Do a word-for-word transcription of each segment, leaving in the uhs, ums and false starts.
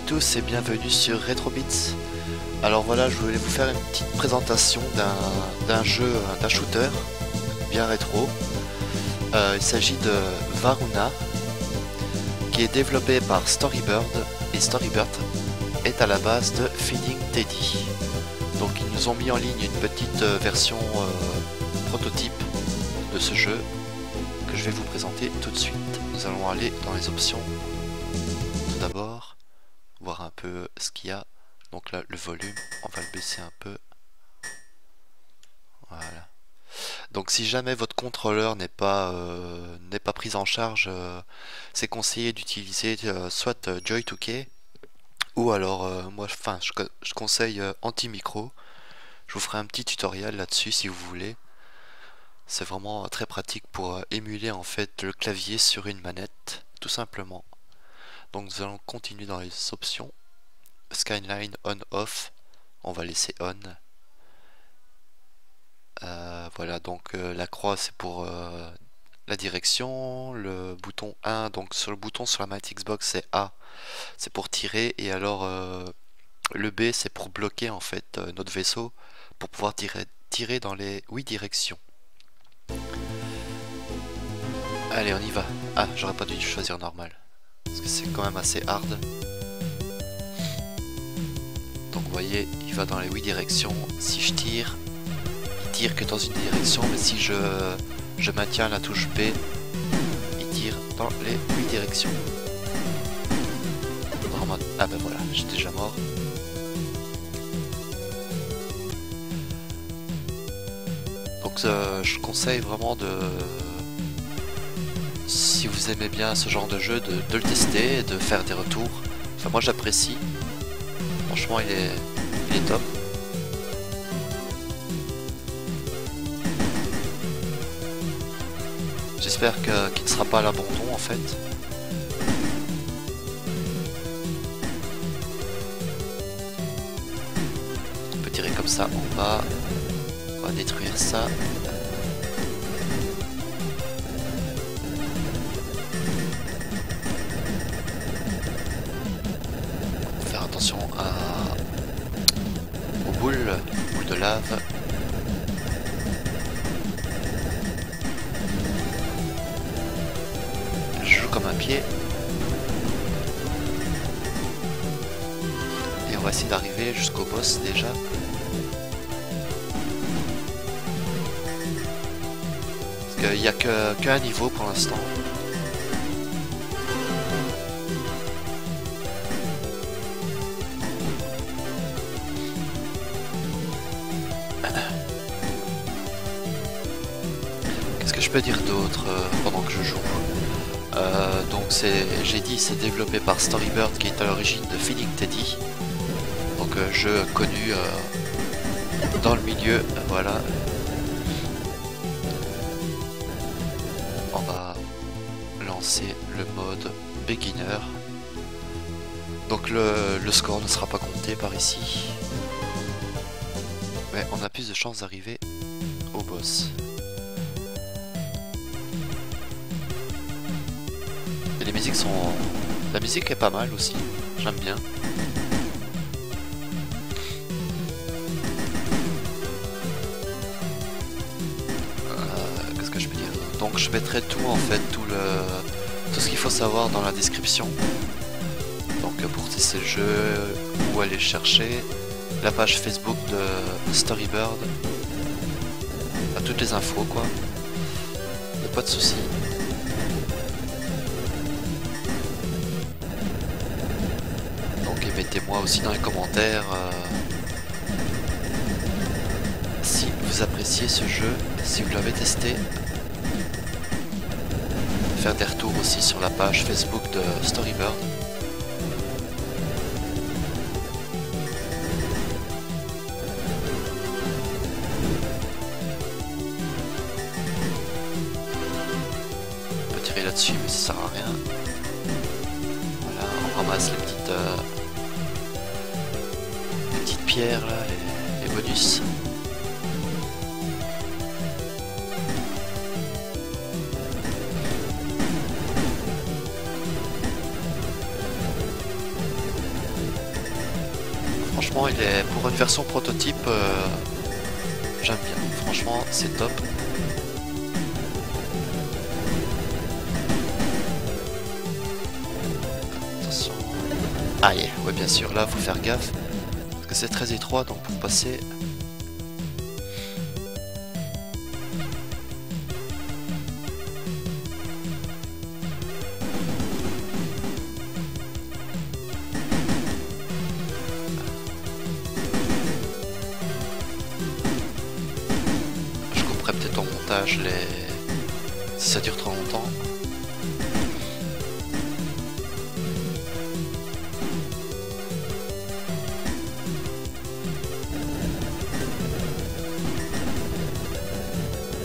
à tous et bienvenue sur Retrobits. Alors voilà, je voulais vous faire une petite présentation d'un jeu, d'un shooter bien rétro. Euh, il s'agit de Varuna, qui est développé par Storybird, et Storybird est à la base de Finding Teddy. Donc ils nous ont mis en ligne une petite version euh, prototype de ce jeu que je vais vous présenter tout de suite. Nous allons aller dans les options. D'abord, voir un peu ce qu'il y a. Donc là, le volume, on va le baisser un peu. Voilà. Donc si jamais votre contrôleur n'est pas euh, n'est pas pris en charge, euh, c'est conseillé d'utiliser euh, soit euh, Joy deux K ou alors euh, moi, enfin, je, je conseille euh, anti-micro. Je vous ferai un petit tutoriel là-dessus si vous voulez. C'est vraiment euh, très pratique pour euh, émuler en fait le clavier sur une manette, tout simplement. Donc nous allons continuer dans les options. Skyline on off, on va laisser on. Euh, voilà, donc euh, la croix c'est pour euh, la direction, le bouton un, donc sur le bouton sur la manette Xbox c'est A, c'est pour tirer, et alors euh, le B c'est pour bloquer en fait euh, notre vaisseau pour pouvoir tirer, tirer dans les huit directions. Allez, on y va. Ah, j'aurais pas dû choisir normal. Parce que c'est quand même assez hard. Donc vous voyez, il va dans les huit directions. Si je tire, il tire que dans une direction, mais si je, je maintiens la touche B, il tire dans les huit directions. Vraiment... Ah ben voilà, j'étais déjà mort. Donc euh, je conseille vraiment de... Si vous aimez bien ce genre de jeu, de, de le tester et de faire des retours. Enfin, moi j'apprécie. Franchement, il est, il est top. J'espère que, qu'il ne sera pas à l'abandon en fait. On peut tirer comme ça en bas. On va détruire ça. Lave. Je joue comme un pied. Et on va essayer d'arriver jusqu'au boss déjà. Parce qu'il n'y a que qu'un niveau pour l'instant. Je peux dire d'autres euh, pendant que je joue. Euh, donc c'est, j'ai dit, c'est développé par Storybird qui est à l'origine de Finding Teddy, donc euh, jeu connu euh, dans le milieu. Euh, voilà. On va lancer le mode beginner. Donc le, le score ne sera pas compté par ici, mais on a plus de chances d'arriver au boss. Les musiques sont... La musique est pas mal aussi, j'aime bien. Euh, Qu'est-ce que je peux dire? Donc je mettrai tout en fait, tout le tout ce qu'il faut savoir dans la description. Donc pour tester le jeu, où aller chercher, la page Facebook de Storybird, à toutes les infos quoi. Y a pas de soucis. Mettez-moi aussi dans les commentaires euh, si vous appréciez ce jeu, si vous l'avez testé. Faire des retours aussi sur la page Facebook de Storybird. On peut tirer là-dessus mais ça sert à rien. Voilà, on ramasse les petites... Euh, Pierre, là, les, les bonus. franchement, il est pour une version prototype, euh, j'aime bien. Franchement, c'est top. Attention. Ah yeah, ouais, bien sûr, là, faut faire gaffe. Parce que c'est très étroit, donc pour passer... Les... Si ça dure trop longtemps.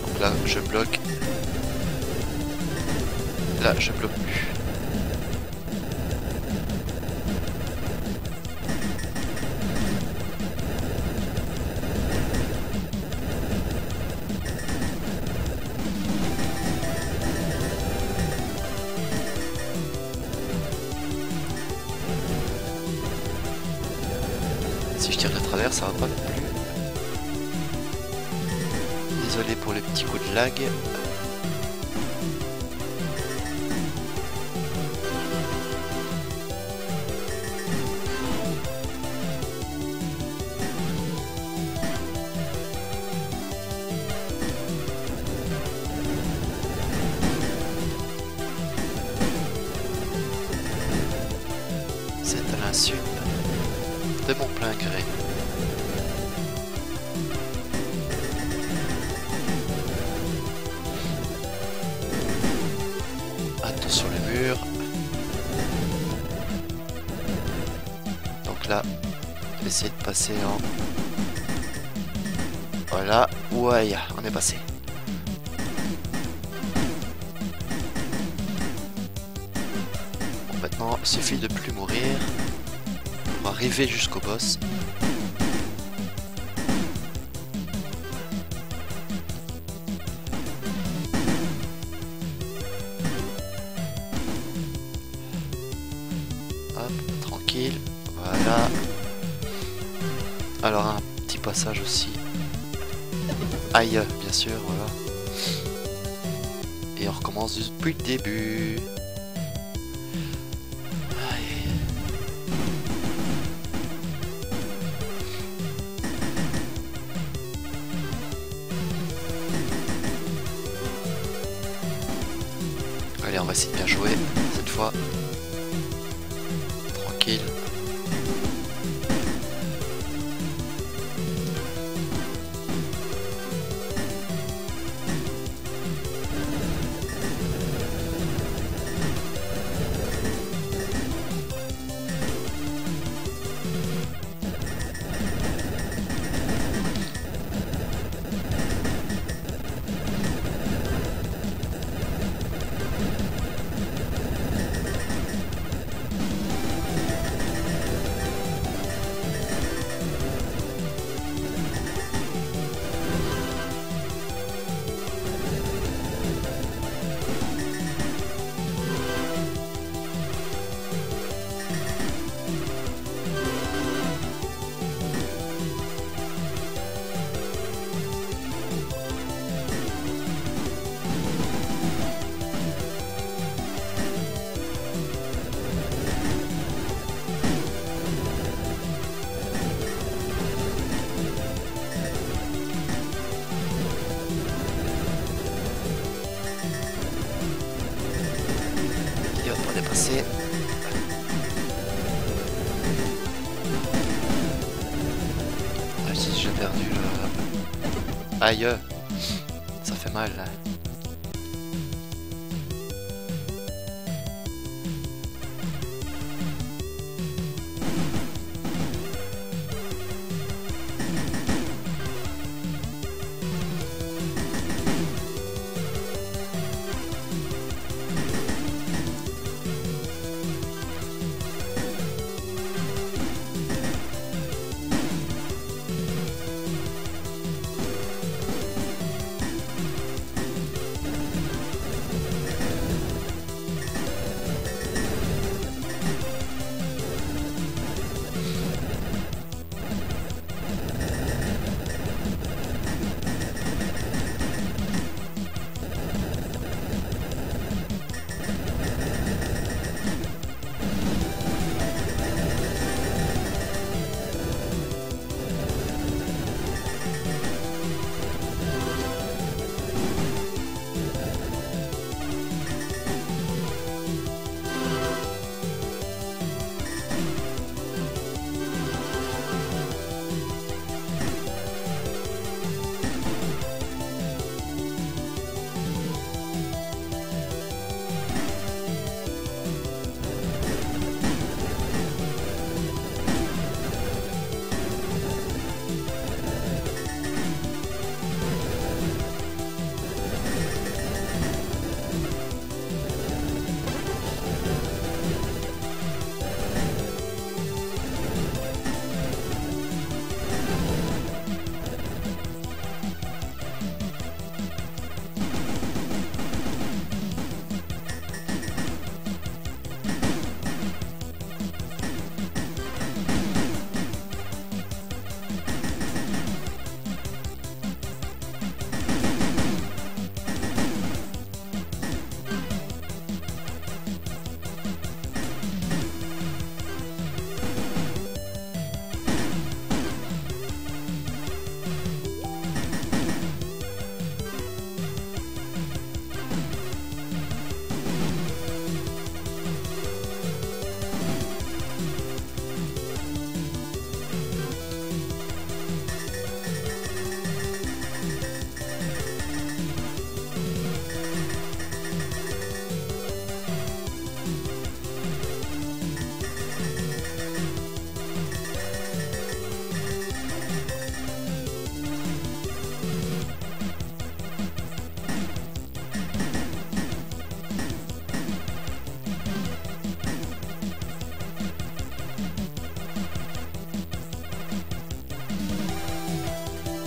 Donc là je bloque. Là je bloque plus. Si je tire de travers, ça va pas non plus. Désolé pour les petits coups de lag. C'est à l'insu de mon plein gré. Attention le mur. Donc là, essayer de passer en... Voilà, ouais, on est passé. Bon, maintenant, il suffit de plus mourir. Arriver jusqu'au boss. Hop, tranquille, voilà. Alors un petit passage aussi. Aïe, bien sûr, voilà. Et on recommence depuis le début. Allez, on va essayer de bien jouer cette fois. Tranquille. Aïe, ça fait mal.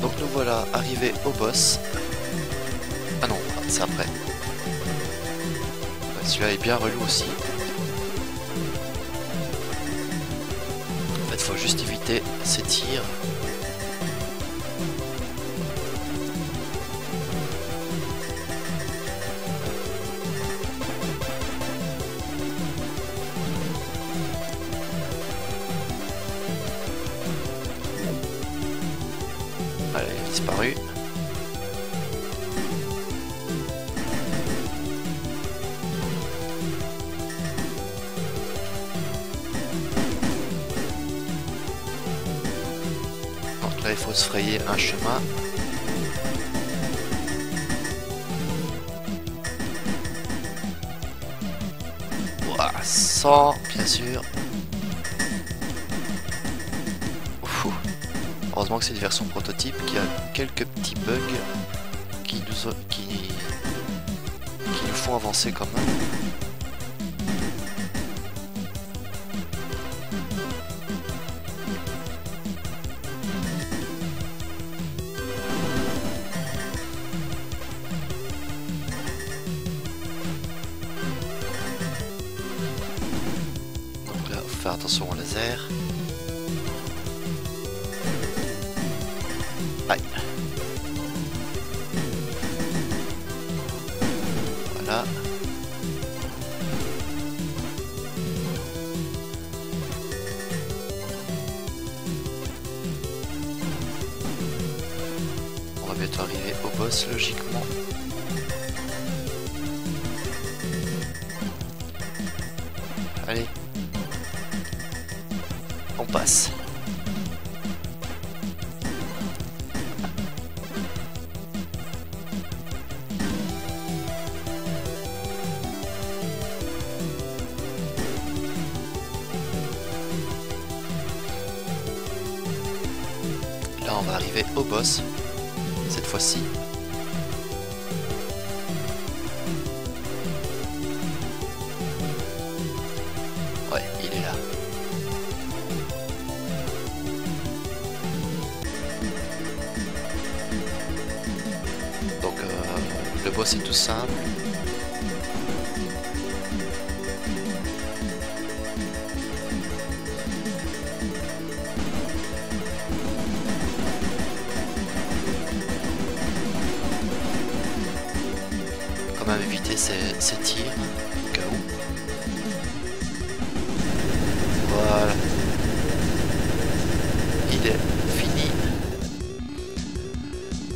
Donc nous voilà arrivés au boss. Ah non, c'est après. Ouais, celui-là est bien relou aussi. En fait, faut juste éviter ses tirs. Disparu. Donc là il faut se frayer un chemin. Ouah, cent bien sûr. Heureusement que c'est une version prototype qui a quelques petits bugs qui nous, qui, qui nous font avancer quand même. Donc là, faut faire attention au laser. Aïe. Voilà. On va bientôt arriver au boss logiquement. Allez. On passe. Là, on va arriver au boss, cette fois-ci. Ouais, il est là. Donc, euh, le boss est tout simple. Éviter ces, ces tirs au cas où. Voilà, il est fini.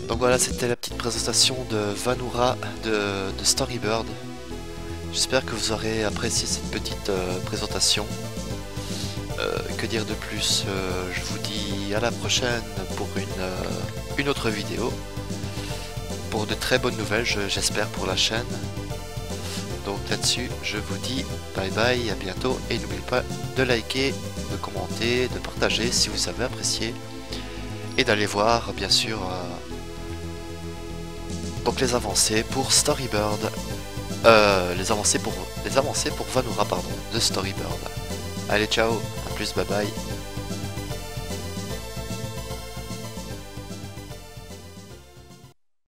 Donc voilà, c'était la petite présentation de Varuna de, de Storybird. J'espère que vous aurez apprécié cette petite euh, présentation. Euh, que dire de plus, euh, je vous dis à la prochaine pour une, euh, une autre vidéo. Pour de très bonnes nouvelles, j'espère, pour la chaîne. Donc là-dessus, je vous dis bye bye, à bientôt, et n'oubliez pas de liker, de commenter, de partager si vous avez apprécié, et d'aller voir bien sûr euh, donc les avancées pour Storybird, euh, les avancées pour les avancées pour Varuna, pardon, de Storybird. Allez, ciao, à plus, bye bye.